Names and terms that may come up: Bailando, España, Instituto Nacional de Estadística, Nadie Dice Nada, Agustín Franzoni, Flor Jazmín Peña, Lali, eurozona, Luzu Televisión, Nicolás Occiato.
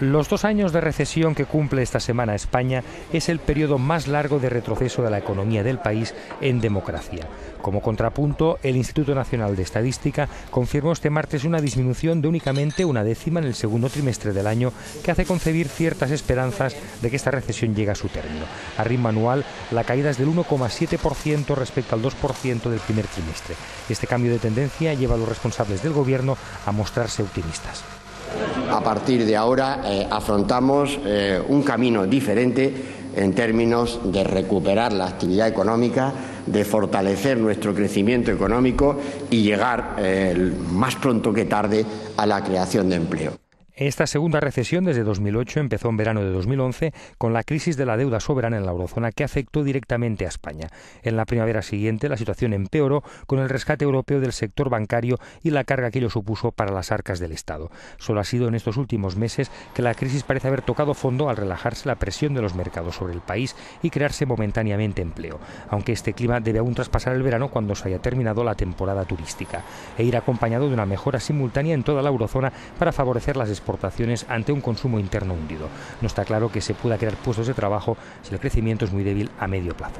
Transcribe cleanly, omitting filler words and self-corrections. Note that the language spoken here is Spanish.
Los 2 años de recesión que cumple esta semana España es el periodo más largo de retroceso de la economía del país en democracia. Como contrapunto, el Instituto Nacional de Estadística confirmó este martes una disminución de únicamente 1/10 en el segundo trimestre del año, que hace concebir ciertas esperanzas de que esta recesión llegue a su término. A ritmo anual, la caída es del 1,7% respecto al 2% del primer trimestre. Este cambio de tendencia lleva a los responsables del Gobierno a mostrarse optimistas. A partir de ahora afrontamos un camino diferente en términos de recuperar la actividad económica, de fortalecer nuestro crecimiento económico y llegar más pronto que tarde a la creación de empleo. Esta segunda recesión desde 2008 empezó en verano de 2011 con la crisis de la deuda soberana en la eurozona, que afectó directamente a España. En la primavera siguiente la situación empeoró con el rescate europeo del sector bancario y la carga que ello supuso para las arcas del Estado. Solo ha sido en estos últimos meses que la crisis parece haber tocado fondo al relajarse la presión de los mercados sobre el país y crearse momentáneamente empleo, aunque este clima debe aún traspasar el verano cuando se haya terminado la temporada turística e ir acompañado de una mejora simultánea en toda la eurozona para favorecer las exportaciones ante un consumo interno hundido. No está claro que se pueda crear puestos de trabajo si el crecimiento es muy débil a medio plazo.